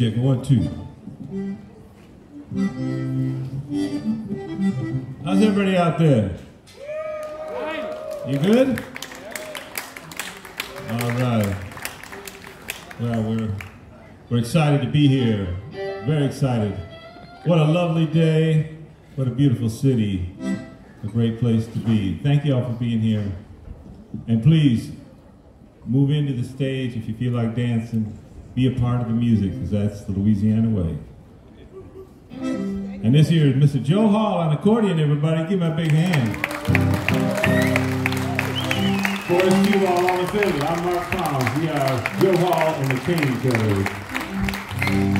Check 1, 2. How's everybody out there? You good? All right. Well, we're excited to be here. Very excited. What a lovely day. What a beautiful city. A great place to be. Thank you all for being here. And please, move into the stage if you feel like dancing. Be a part of the music, because that's the Louisiana way. And this here is Mr. Joe Hall on accordion, everybody. Give him a big hand. For you all on the field, I'm Mark Palm. We are Joe Hall and the Canecutters.